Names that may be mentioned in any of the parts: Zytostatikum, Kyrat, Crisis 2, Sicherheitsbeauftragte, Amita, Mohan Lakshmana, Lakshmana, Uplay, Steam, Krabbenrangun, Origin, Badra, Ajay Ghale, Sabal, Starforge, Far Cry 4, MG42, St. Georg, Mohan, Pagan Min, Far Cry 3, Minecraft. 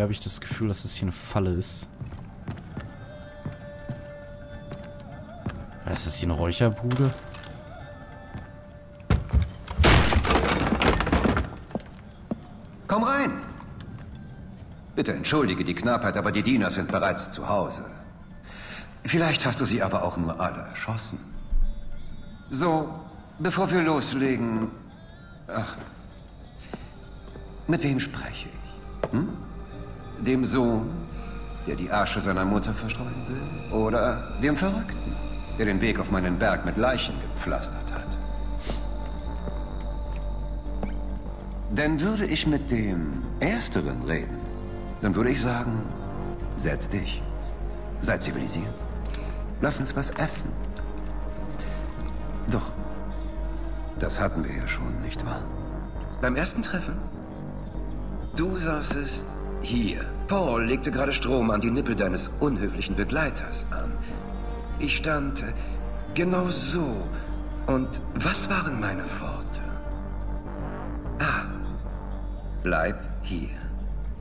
Irgendwie habe ich das Gefühl, dass das hier eine Falle ist. Ist das hier eine Räucherbude? Komm rein! Bitte entschuldige die Knappheit, aber die Diener sind bereits zu Hause. Vielleicht hast du sie aber auch nur alle erschossen. So, bevor wir loslegen... Ach, mit wem spreche ich? Hm? Dem Sohn, der die Asche seiner Mutter verstreuen will? Oder dem Verrückten, der den Weg auf meinen Berg mit Leichen gepflastert hat? Denn würde ich mit dem Ersteren reden, dann würde ich sagen, setz dich. Sei zivilisiert. Lass uns was essen. Doch, das hatten wir ja schon, nicht wahr? Beim ersten Treffen? Du saßest hier. Paul legte gerade Strom an die Nippel deines unhöflichen Begleiters an. Ich stand genau so. Und was waren meine Worte? Ah, bleib hier.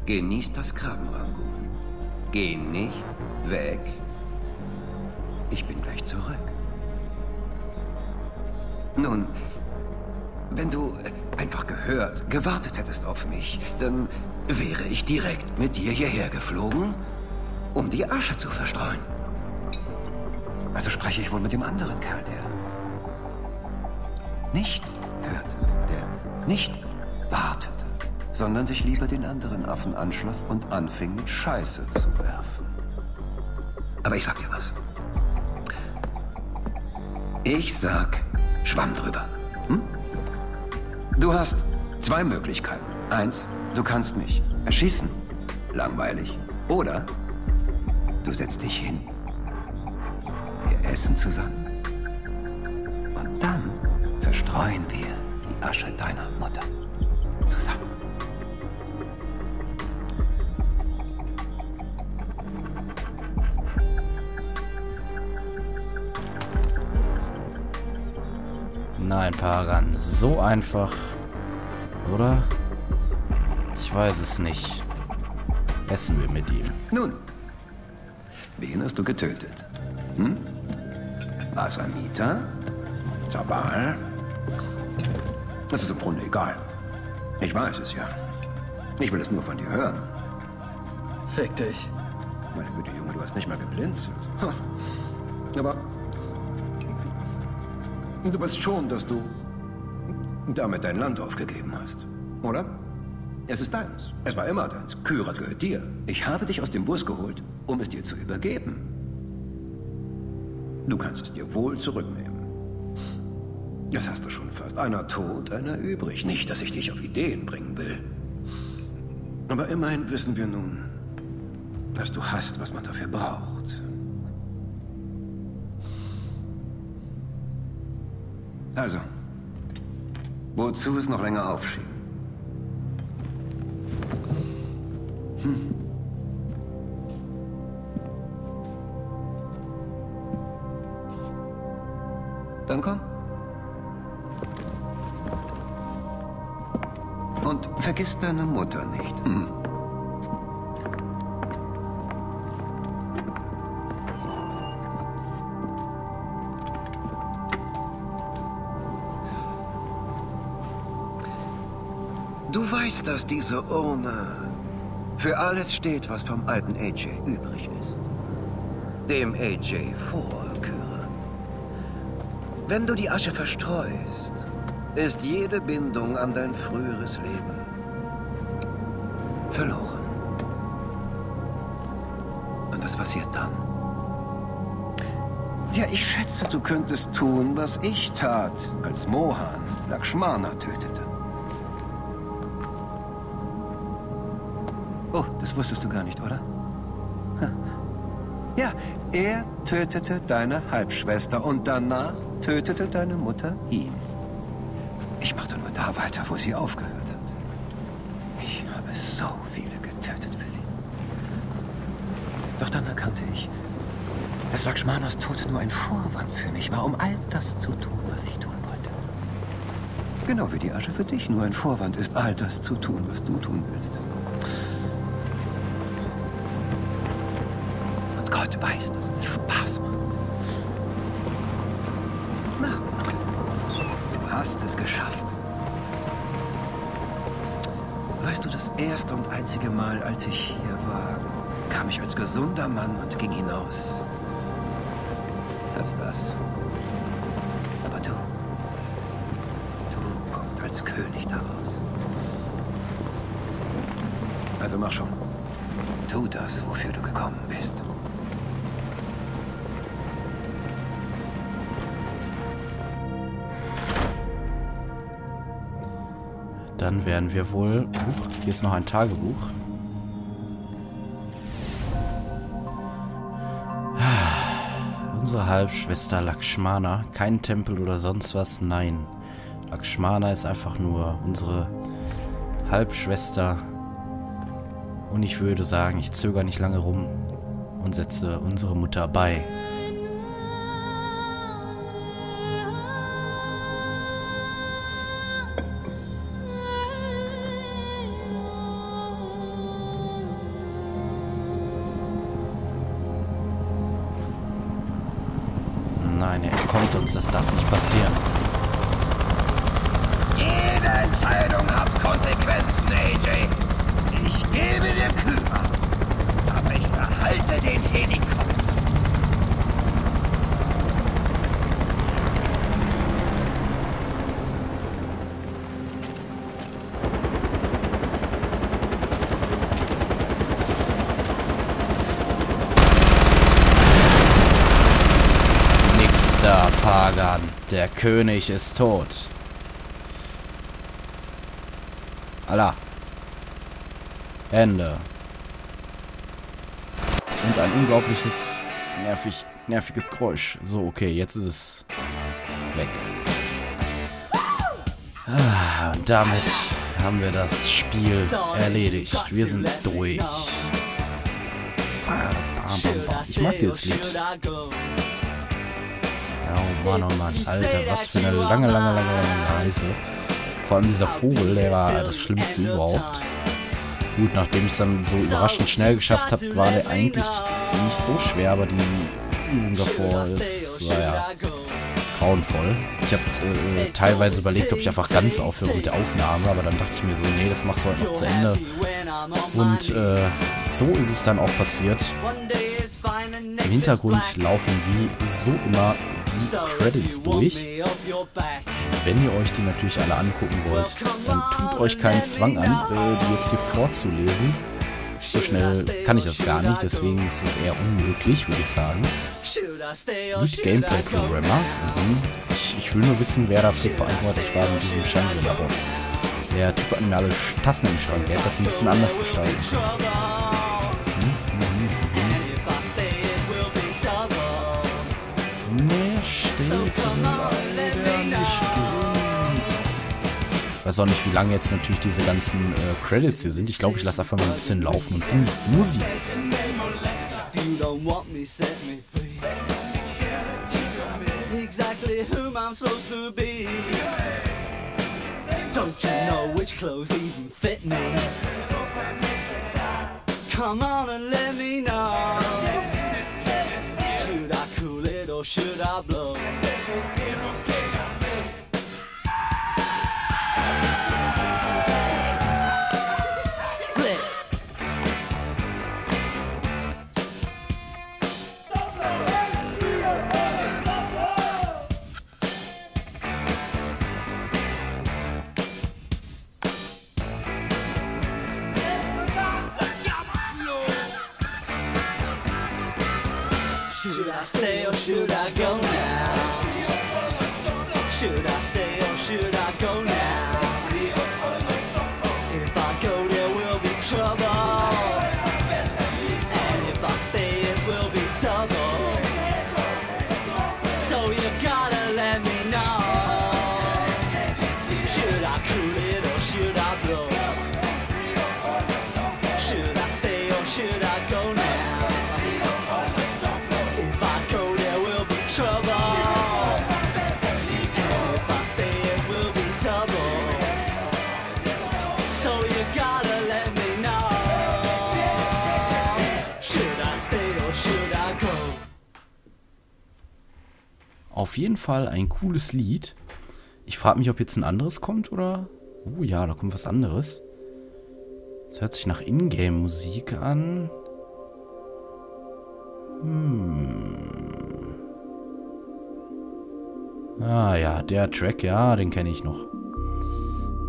Genieß das Krabbenrangun. Geh nicht weg. Ich bin gleich zurück. Nun, wenn du einfach gehört, gewartet hättest auf mich, dann wäre ich direkt mit dir hierher geflogen, um die Asche zu verstreuen. Also spreche ich wohl mit dem anderen Kerl, der nicht hörte, der nicht wartete, sondern sich lieber den anderen Affen anschloss und anfing, mit Scheiße zu werfen. Aber ich sag dir was. Ich sag... Schwamm drüber. Hm? Du hast zwei Möglichkeiten. Eins, du kannst mich erschießen. Langweilig. Oder du setzt dich hin. Wir essen zusammen. Und dann verstreuen wir die Asche deiner Mutter. Zusammen. Nein, Pagan. So einfach. Oder? Ich weiß es nicht. Essen wir mit ihm. Nun. Wen hast du getötet? Hm? War es Amita? Sabal? Das ist im Grunde egal. Ich weiß es ja. Ich will es nur von dir hören. Fick dich. Meine Güte, Junge, du hast nicht mal geblinzelt. Aber... Du weißt schon, dass du damit dein Land aufgegeben hast, oder? Es ist deins. Es war immer deins. Kyrat gehört dir. Ich habe dich aus dem Bus geholt, um es dir zu übergeben. Du kannst es dir wohl zurücknehmen. Das hast du schon fast. Einer tot, einer übrig. Nicht, dass ich dich auf Ideen bringen will. Aber immerhin wissen wir nun, dass du hast, was man dafür braucht. Also, wozu es noch länger aufschieben? Hm. Dann komm. Und vergiss deine Mutter nicht. Hm. Du weißt, dass diese Urne für alles steht, was vom alten Ajay übrig ist. Dem Ajay vor Kyrat. Wenn du die Asche verstreust, ist jede Bindung an dein früheres Leben verloren. Und was passiert dann? Ja, ich schätze, du könntest tun, was ich tat, als Mohan Lakshmana tötete. Oh, das wusstest du gar nicht, oder? Ha. Ja, er tötete deine Halbschwester und danach tötete deine Mutter ihn. Ich machte nur da weiter, wo sie aufgehört hat. Ich habe so viele getötet für sie. Doch dann erkannte ich, dass Lakshmanas Tod nur ein Vorwand für mich war, um all das zu tun, was ich tun wollte. Genau wie die Asche für dich nur ein Vorwand ist, all das zu tun, was du tun willst. Gott weiß, dass es Spaß macht. Na, du hast es geschafft. Weißt du, das erste und einzige Mal, als ich hier war, kam ich als gesunder Mann und ging hinaus. Als das. Aber du kommst als König daraus. Also mach schon. Tu das, wofür du gekommen bist. Dann werden wir wohl... hier ist noch ein Tagebuch. Unsere Halbschwester Lakshmana. Kein Tempel oder sonst was, nein. Lakshmana ist einfach nur unsere Halbschwester. Und ich würde sagen, ich zögere nicht lange rum und setze unsere Mutter bei. Nein, er kommt uns, das darf nicht passieren. Jede Entscheidung hat Konsequenzen, AJ. Ich gebe dir Kühler, aber ich behalte den Helikopter. Nix da, Pagan. Der König ist tot. Allah. Ende. Und ein unglaubliches, nerviges Geräusch. So, okay, jetzt ist es weg. Und damit haben wir das Spiel erledigt. Wir sind durch. Ich mag dieses Lied. Oh Mann, Alter, was für eine lange Reise. Vor allem dieser Vogel, der war das Schlimmste überhaupt. Gut, nachdem ich es dann so überraschend schnell geschafft habe, war der eigentlich nicht so schwer, aber die Übung davor ist, war ja grauenvoll. Ich habe teilweise überlegt, ob ich einfach ganz aufhöre mit der Aufnahme, aber dann dachte ich mir so, nee, das machst du heute noch zu Ende. Und so ist es dann auch passiert. Im Hintergrund laufen wie so immer die Credits durch. Wenn ihr euch die natürlich alle angucken wollt, dann tut euch keinen Zwang an, die jetzt hier vorzulesen. So schnell kann ich das gar nicht, deswegen ist es eher unmöglich, würde ich sagen. Lead Gameplay Programmer. Ich will nur wissen, wer dafür verantwortlich war mit diesem Scheinwerfer-Boss. Der Typ hat mir alle Tassen im Schrank, der hätte das ein bisschen anders gestalten können. Ich weiß auch nicht, wie lange jetzt natürlich diese ganzen Credits hier sind. Ich glaube, ich lasse einfach mal ein bisschen laufen und genieße die Musik. Should I blow? Split. Should I stay or should I go now? Should I stay or should I go now? If I go, there will be trouble. And if I stay, it will be double. So you gotta let me know. Should I cool it or should I blow? Should I stay or should I go now? If I go, there will be trouble. Auf jeden Fall ein cooles Lied. Ich frage mich, ob jetzt ein anderes kommt, oder? Oh ja, da kommt was anderes. Das hört sich nach Ingame-Musik an. Ah ja, der Track, ja, den kenne ich noch.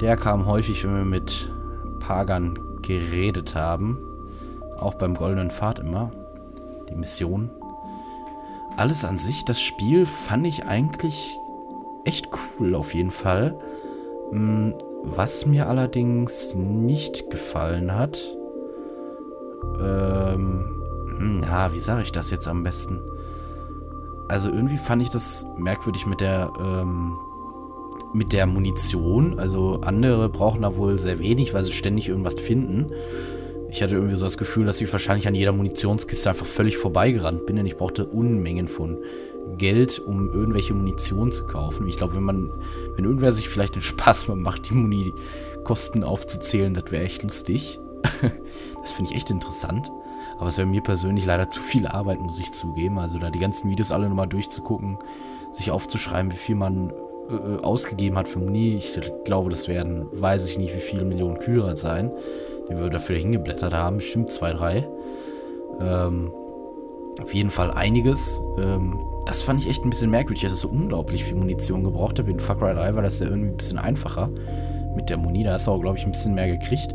Der kam häufig, wenn wir mit Pagan geredet haben. Auch beim Goldenen Pfad immer. Die Mission. Alles an sich, das Spiel fand ich eigentlich echt cool auf jeden Fall. Was mir allerdings nicht gefallen hat. Ja, wie sage ich das jetzt am besten? Also irgendwie fand ich das merkwürdig mit der Munition. Also andere brauchen da wohl sehr wenig, weil sie ständig irgendwas finden. Ich hatte irgendwie so das Gefühl, dass ich wahrscheinlich an jeder Munitionskiste einfach völlig vorbeigerannt bin, denn ich brauchte Unmengen von Geld, um irgendwelche Munition zu kaufen. Ich glaube, wenn irgendwer sich vielleicht den Spaß macht, die Munikosten aufzuzählen, das wäre echt lustig. Das finde ich echt interessant. Aber es wäre mir persönlich leider zu viel Arbeit, muss ich zugeben. Also da die ganzen Videos alle nochmal durchzugucken, sich aufzuschreiben, wie viel man ausgegeben hat für Muni. Ich glaube, das werden, weiß ich nicht, wie viele Millionen Kyrat sein, die wir dafür hingeblättert haben. Bestimmt 2, 3. Auf jeden Fall einiges. Das fand ich echt ein bisschen merkwürdig, dass es so unglaublich viel Munition gebraucht habe. In Far Cry 3 war das ja irgendwie ein bisschen einfacher mit der Muni. Da hast du auch, glaube ich, ein bisschen mehr gekriegt.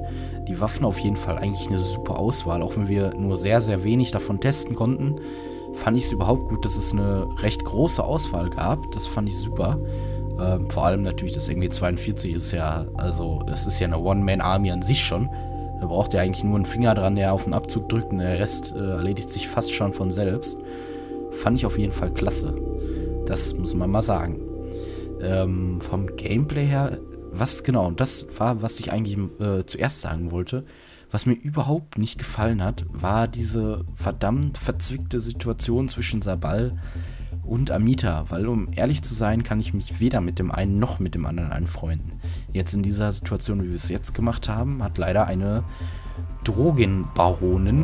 Die Waffen auf jeden Fall eigentlich eine super Auswahl. Auch wenn wir nur sehr, sehr wenig davon testen konnten, fand ich es überhaupt gut, dass es eine recht große Auswahl gab. Das fand ich super. Vor allem natürlich das MG42 ist ja, also es ist ja eine One-Man-Army an sich schon. Da braucht er eigentlich nur einen Finger dran, der auf den Abzug drückt und der Rest erledigt sich fast schon von selbst. Fand ich auf jeden Fall klasse. Das muss man mal sagen. Vom Gameplay her, was genau, und das war, was ich eigentlich zuerst sagen wollte, was mir überhaupt nicht gefallen hat, war diese verdammt verzwickte Situation zwischen Sabal und Amita, weil um ehrlich zu sein, kann ich mich weder mit dem einen noch mit dem anderen anfreunden. Jetzt in dieser Situation, wie wir es jetzt gemacht haben, hat leider eine Drogenbaronin,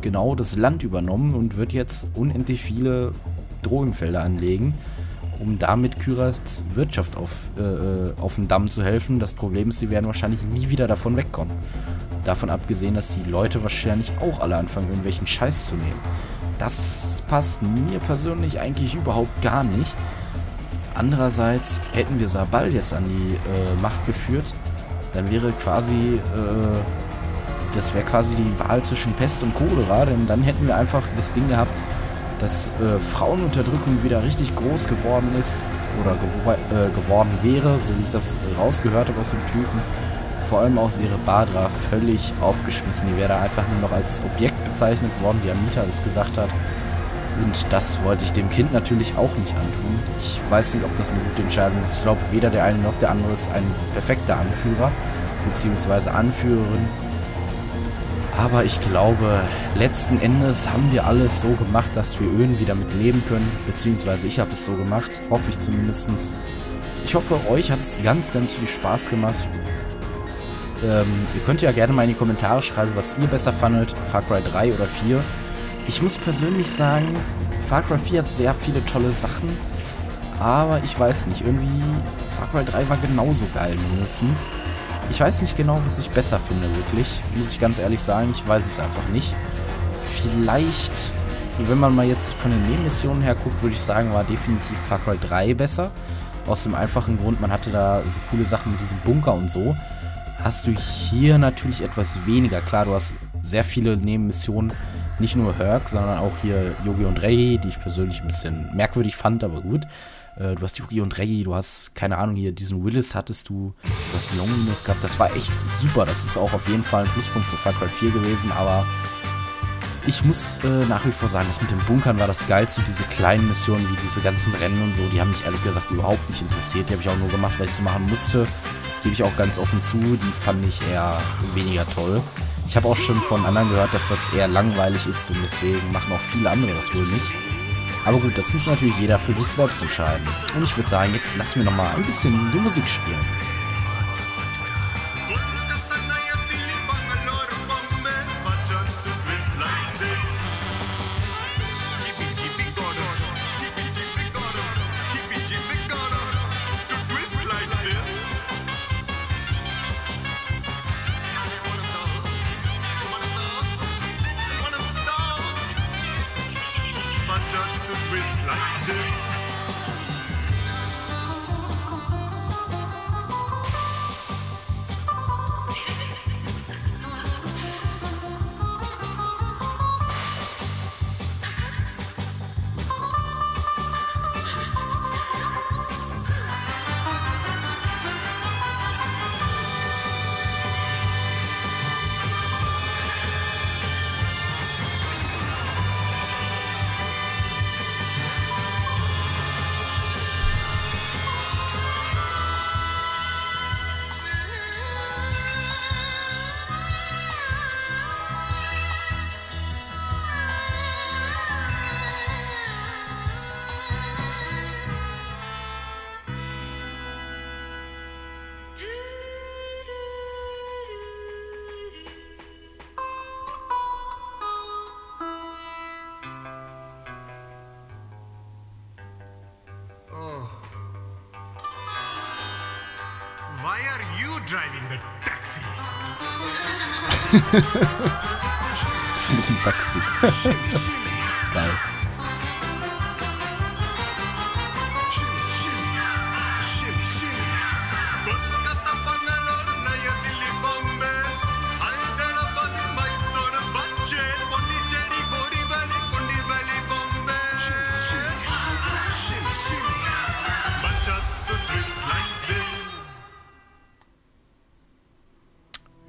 genau das Land übernommen und wird jetzt unendlich viele Drogenfelder anlegen, um damit Kyrats Wirtschaft auf den Damm zu helfen. Das Problem ist, sie werden wahrscheinlich nie wieder davon wegkommen. Davon abgesehen, dass die Leute wahrscheinlich auch alle anfangen, irgendwelchen Scheiß zu nehmen. Das passt mir persönlich eigentlich überhaupt gar nicht. Andererseits hätten wir Sabal jetzt an die Macht geführt, dann wäre quasi, das wäre quasi die Wahl zwischen Pest und Cholera, denn dann hätten wir einfach das Ding gehabt, dass Frauenunterdrückung wieder richtig groß geworden ist oder geworden wäre, so wie ich das rausgehört habe aus dem Typen. Vor allem auch wäre Badra völlig aufgeschmissen. Die wäre da einfach nur noch als Objekt bezeichnet worden, wie Amita es gesagt hat. Und das wollte ich dem Kind natürlich auch nicht antun. Ich weiß nicht, ob das eine gute Entscheidung ist. Ich glaube, weder der eine noch der andere ist ein perfekter Anführer, beziehungsweise Anführerin. Aber ich glaube, letzten Endes haben wir alles so gemacht, dass wir irgendwie damit leben können. Beziehungsweise ich habe es so gemacht, hoffe ich zumindest. Ich hoffe, euch hat es ganz, ganz viel Spaß gemacht. Ihr könnt ja gerne mal in die Kommentare schreiben, was ihr besser fandet, Far Cry 3 oder 4. Ich muss persönlich sagen, Far Cry 4 hat sehr viele tolle Sachen, aber ich weiß nicht, irgendwie Far Cry 3 war genauso geil mindestens. Ich weiß nicht genau, was ich besser finde wirklich, muss ich ganz ehrlich sagen, ich weiß es einfach nicht. Vielleicht, wenn man mal jetzt von den Nebenmissionen her guckt, würde ich sagen, war definitiv Far Cry 3 besser. Aus dem einfachen Grund, man hatte da so coole Sachen mit diesem Bunker und so. Hast du hier natürlich etwas weniger. Klar, du hast sehr viele Nebenmissionen, nicht nur Herc, sondern auch hier Yogi und Reggie, die ich persönlich ein bisschen merkwürdig fand, aber gut. Du hast Yogi und Reggie, du hast, keine Ahnung, hier diesen Willis hattest du, du hast Loneliness gehabt, das war echt super, das ist auch auf jeden Fall ein Pluspunkt für Far Cry 4 gewesen, aber ich muss nach wie vor sagen, das mit den Bunkern war das Geilste und diese kleinen Missionen wie diese ganzen Rennen und so, die haben mich ehrlich gesagt überhaupt nicht interessiert, die habe ich auch nur gemacht, weil ich sie machen musste. Gebe ich auch ganz offen zu, die fand ich eher weniger toll. Ich habe auch schon von anderen gehört, dass das eher langweilig ist und deswegen machen auch viele andere das wohl nicht. Aber gut, das muss natürlich jeder für sich selbst entscheiden. Und ich würde sagen, jetzt lassen wir nochmal ein bisschen die Musik spielen. Das mit dem Taxi. Geil.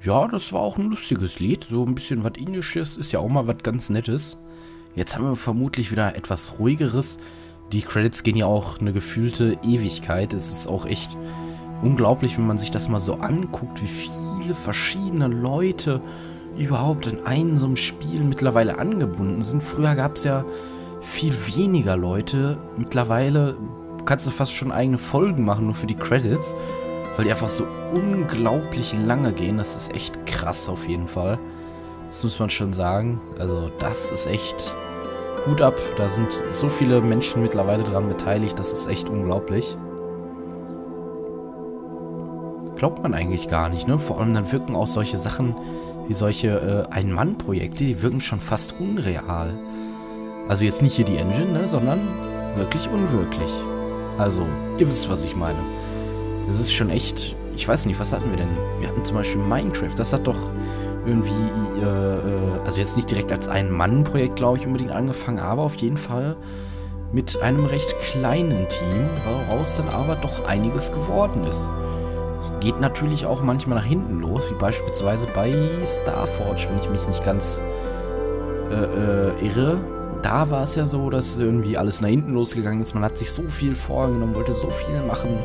Ja, das war auch ein lustiges Lied. So ein bisschen was Indisches ist ja auch mal was ganz Nettes. Jetzt haben wir vermutlich wieder etwas Ruhigeres. Die Credits gehen ja auch eine gefühlte Ewigkeit. Es ist auch echt unglaublich, wenn man sich das mal so anguckt, wie viele verschiedene Leute überhaupt in einem so einem Spiel mittlerweile angebunden sind. Früher gab es ja viel weniger Leute. Mittlerweile kannst du fast schon eigene Folgen machen, nur für die Credits, weil die einfach so unglaublich lange gehen. Das ist echt krass auf jeden Fall. Das muss man schon sagen. Also das ist echt Hut ab. Da sind so viele Menschen mittlerweile dran beteiligt. Das ist echt unglaublich. Glaubt man eigentlich gar nicht, ne? Vor allem dann wirken auch solche Sachen wie solche Ein-Mann-Projekte, die wirken schon fast unreal. Also jetzt nicht hier die Engine, ne? Sondern wirklich unwirklich. Also, ihr wisst, was ich meine. Das ist schon echt, ich weiß nicht, was hatten wir denn? Wir hatten zum Beispiel Minecraft, das hat doch irgendwie, also jetzt nicht direkt als Ein-Mann-Projekt, glaube ich, unbedingt angefangen, aber auf jeden Fall mit einem recht kleinen Team, woraus dann aber doch einiges geworden ist. Geht natürlich auch manchmal nach hinten los, wie beispielsweise bei Starforge, wenn ich mich nicht ganz irre. Da war es ja so, dass irgendwie alles nach hinten losgegangen ist, man hat sich so viel vorgenommen, wollte so viel machen.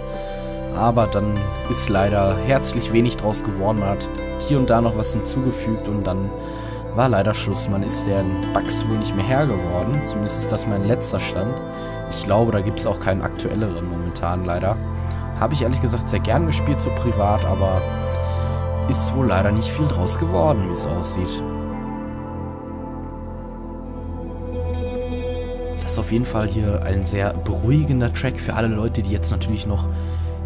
Aber dann ist leider herzlich wenig draus geworden. Man hat hier und da noch was hinzugefügt und dann war leider Schluss. Man ist den Bugs wohl nicht mehr Herr geworden. Zumindest ist das mein letzter Stand. Ich glaube, da gibt es auch keinen aktuelleren momentan leider. Habe ich ehrlich gesagt sehr gern gespielt, so privat, aber ist wohl leider nicht viel draus geworden, wie es aussieht. Das ist auf jeden Fall hier ein sehr beruhigender Track für alle Leute, die jetzt natürlich noch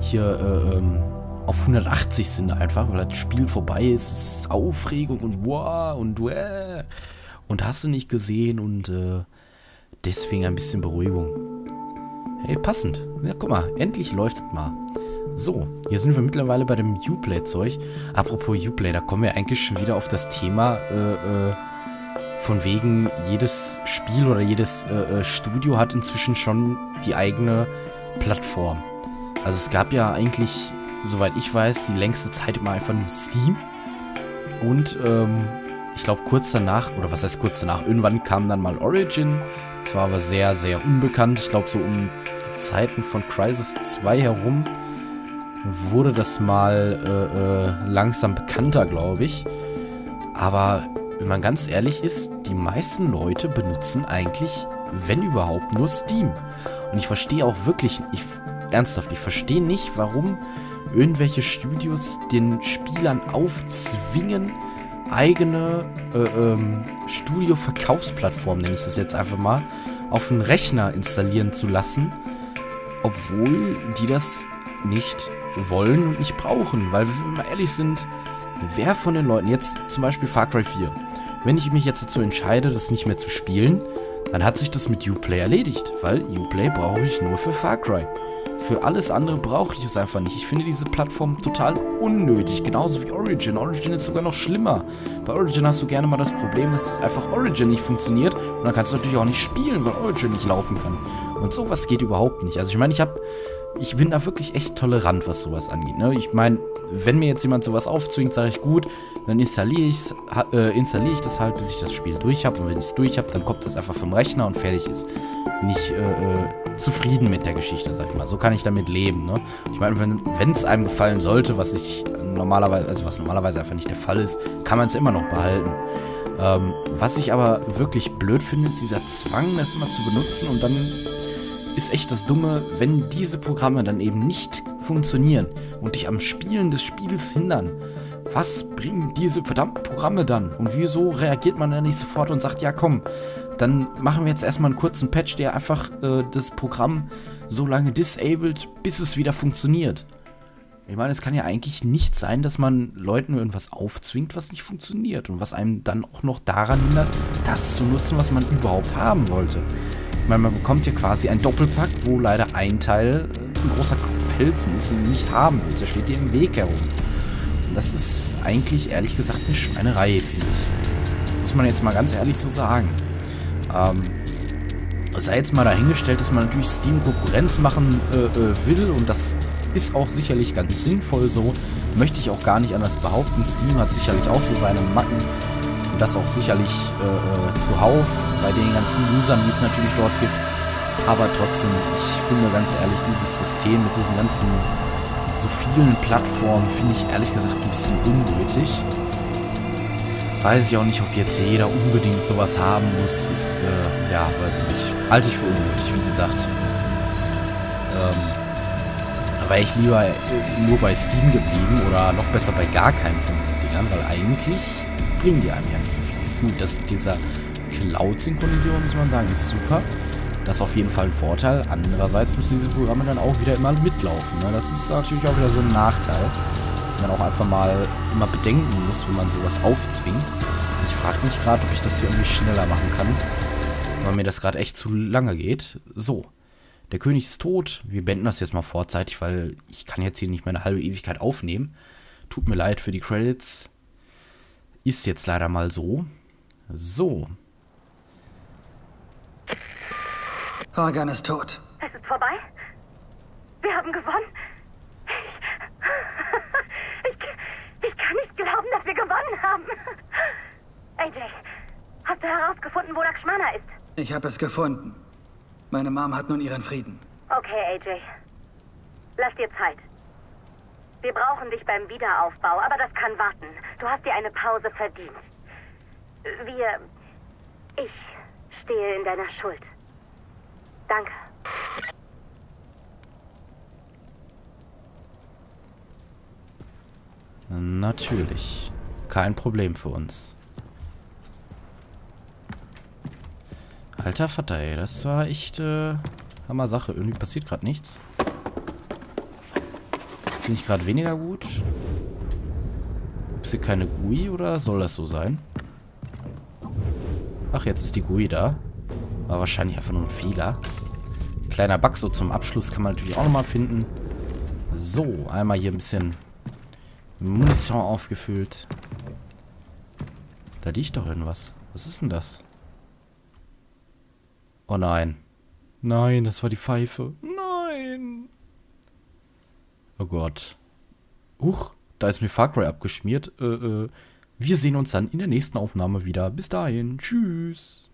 hier auf 180 sind einfach, weil das Spiel vorbei ist, es ist Aufregung und wow und hast du nicht gesehen und deswegen ein bisschen Beruhigung. Hey, passend. Ja, guck mal, endlich läuft es mal. So, hier sind wir mittlerweile bei dem Uplay-Zeug. Apropos Uplay, da kommen wir eigentlich schon wieder auf das Thema von wegen jedes Spiel oder jedes Studio hat inzwischen schon die eigene Plattform. Also es gab ja eigentlich, soweit ich weiß, die längste Zeit immer einfach nur Steam. Und ich glaube kurz danach, oder was heißt kurz danach, irgendwann kam dann mal Origin. Das war aber sehr, sehr unbekannt. Ich glaube so um die Zeiten von Crisis 2 herum wurde das mal langsam bekannter, glaube ich. Aber wenn man ganz ehrlich ist, die meisten Leute benutzen eigentlich, wenn überhaupt, nur Steam. Und ich verstehe auch wirklich, ernsthaft, ich verstehe nicht, warum irgendwelche Studios den Spielern aufzwingen, eigene Studio-Verkaufsplattform, nenne ich das jetzt einfach mal, auf den Rechner installieren zu lassen, obwohl die das nicht wollen und nicht brauchen. Weil, wenn wir mal ehrlich sind, wer von den Leuten, jetzt zum Beispiel Far Cry 4, wenn ich mich jetzt dazu entscheide, das nicht mehr zu spielen, Dann hat sich das mit Uplay erledigt, weil Uplay brauche ich nur für Far Cry. Für alles andere brauche ich es einfach nicht. Ich finde diese Plattform total unnötig, genauso wie Origin. Origin ist sogar noch schlimmer. Bei Origin hast du gerne mal das Problem, dass einfach Origin nicht funktioniert. Und dann kannst du natürlich auch nicht spielen, weil Origin nicht laufen kann. Und sowas geht überhaupt nicht. Also ich meine, ich bin da wirklich echt tolerant, was sowas angeht. Ne? Ich meine, wenn mir jetzt jemand sowas aufzwingt, sage ich, gut, dann installiere ich das halt, bis ich das Spiel durch habe. Und wenn ich es durch habe, dann kommt das einfach vom Rechner und fertig ist. Nicht zufrieden mit der Geschichte, sag ich mal. So kann ich damit leben. Ne? Ich meine, wenn es einem gefallen sollte, was normalerweise einfach nicht der Fall ist, kann man es immer noch behalten. Was ich aber wirklich blöd finde, ist dieser Zwang, das immer zu benutzen, und dann ist echt das Dumme, wenn diese Programme dann eben nicht funktionieren und dich am Spielen des Spiels hindern. Was bringen diese verdammten Programme dann? Und wieso reagiert man dann nicht sofort und sagt, ja komm, dann machen wir jetzt erstmal einen kurzen Patch, der einfach das Programm so lange disabled, bis es wieder funktioniert. Ich meine, es kann ja eigentlich nicht sein, dass man Leuten irgendwas aufzwingt, was nicht funktioniert und was einem dann auch noch daran hindert, das zu nutzen, was man überhaupt haben wollte. Ich meine, man bekommt hier quasi ein Doppelpack, wo leider ein Teil ein großer Felsen ist, den man nicht haben will. Der steht dir im Weg herum. Und das ist eigentlich, ehrlich gesagt, eine Schweinerei, finde ich. Muss man jetzt mal ganz ehrlich so sagen. Sei jetzt mal dahingestellt, dass man natürlich Steam Konkurrenz machen will, und das ist auch sicherlich ganz sinnvoll so. Möchte ich auch gar nicht anders behaupten. Steam hat sicherlich auch so seine Macken. Und das auch sicherlich zuhauf bei den ganzen Usern, die es natürlich dort gibt. Aber trotzdem, ich finde ganz ehrlich, dieses System mit diesen ganzen so vielen Plattformen finde ich ehrlich gesagt ein bisschen unnötig. Weiß ich auch nicht, ob jetzt jeder unbedingt sowas haben muss. Ist, ja, weiß ich nicht. Halte ich für unnötig, wie gesagt. Da wäre ich lieber nur bei Steam geblieben oder noch besser bei gar keinem von diesen Dingern, weil eigentlich bringen die einem ja nicht so viel. Gut, das mit dieser Cloud-Synchronisierung, muss man sagen, ist super. Das ist auf jeden Fall ein Vorteil. Andererseits müssen diese Programme dann auch wieder immer mitlaufen. Ne? Das ist natürlich auch wieder so ein Nachteil. Man auch einfach mal immer bedenken muss, wenn man sowas aufzwingt. Ich frage mich gerade, ob ich das hier irgendwie schneller machen kann, weil mir das gerade echt zu lange geht. So. Der König ist tot. Wir beenden das jetzt mal vorzeitig, weil ich kann jetzt hier nicht mehr eine halbe Ewigkeit aufnehmen. Tut mir leid für die Credits. Ist jetzt leider mal so. So. Organ ist tot. Es ist vorbei. Wir haben gewonnen. Ich kann nicht glauben, dass wir gewonnen haben. Ajay, hast du herausgefunden, wo Lakshmana ist? Ich habe es gefunden. Meine Mom hat nun ihren Frieden. Okay, Ajay. Lass dir Zeit. Wir brauchen dich beim Wiederaufbau, aber das kann warten. Du hast dir eine Pause verdient. Ich stehe in deiner Schuld. Danke. Natürlich. Kein Problem für uns. Alter Vater, ey, das war echt Hammer Sache. Irgendwie passiert gerade nichts. Bin ich gerade weniger gut? Gibt es hier keine GUI oder soll das so sein? Ach, jetzt ist die GUI da. War wahrscheinlich einfach nur ein Fehler. Kleiner Bug so zum Abschluss kann man natürlich auch nochmal finden. So, einmal hier ein bisschen Munition aufgefüllt. Da liegt doch irgendwas. Was ist denn das? Oh nein. Nein, das war die Pfeife. Nein. Oh Gott. Huch, da ist mir Far Cry abgeschmiert. Wir sehen uns dann in der nächsten Aufnahme wieder. Bis dahin. Tschüss.